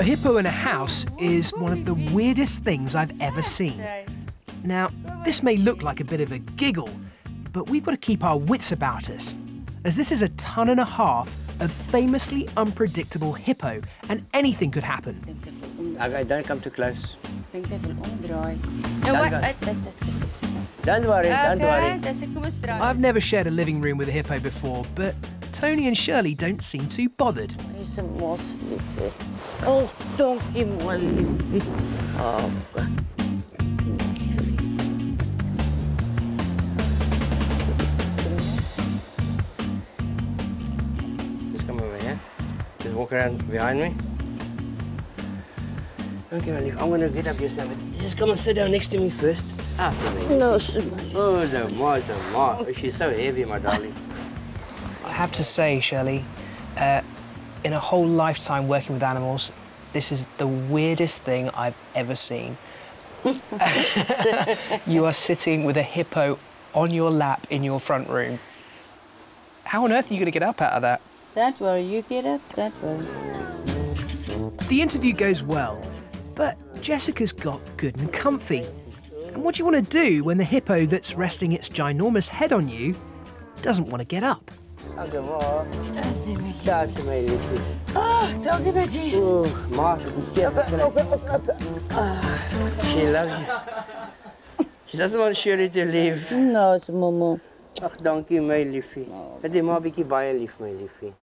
A hippo in a house is one of the weirdest things I've ever seen. Now, this may look like a bit of a giggle, but we've got to keep our wits about us, as this is a 1.5 tons of famously unpredictable hippo, and anything could happen. Don't come too close. Don't worry, don't worry. I've never shared a living room with a hippo before, but Tony and Shirley don't seem too bothered. Oh, donkey molly. Oh, God. Just come over here. Just walk around behind me. Okay, Molly, I'm going to get up yourself. Just come and sit down next to me first. After me. No, Molly. Oh, Zoma. She's so heavy, my darling. I have to say, Shirley, in a whole lifetime working with animals, this is the weirdest thing I've ever seen. You are sitting with a hippo on your lap in your front room. How on earth are you going to get up out of that? Don't worry, you get up, don't worry. The interview goes well, but Jessica's got good and comfy. And what do you want to do when the hippo that's resting its ginormous head on you doesn't want to get up? Oh, don't give her cheese. Oh, Mark, you can see it. She loves you. She doesn't want Shirley to leave. No, it's Momo. Ach, dankie, my liefie. Het is maar een beetje bij lief, my liefie.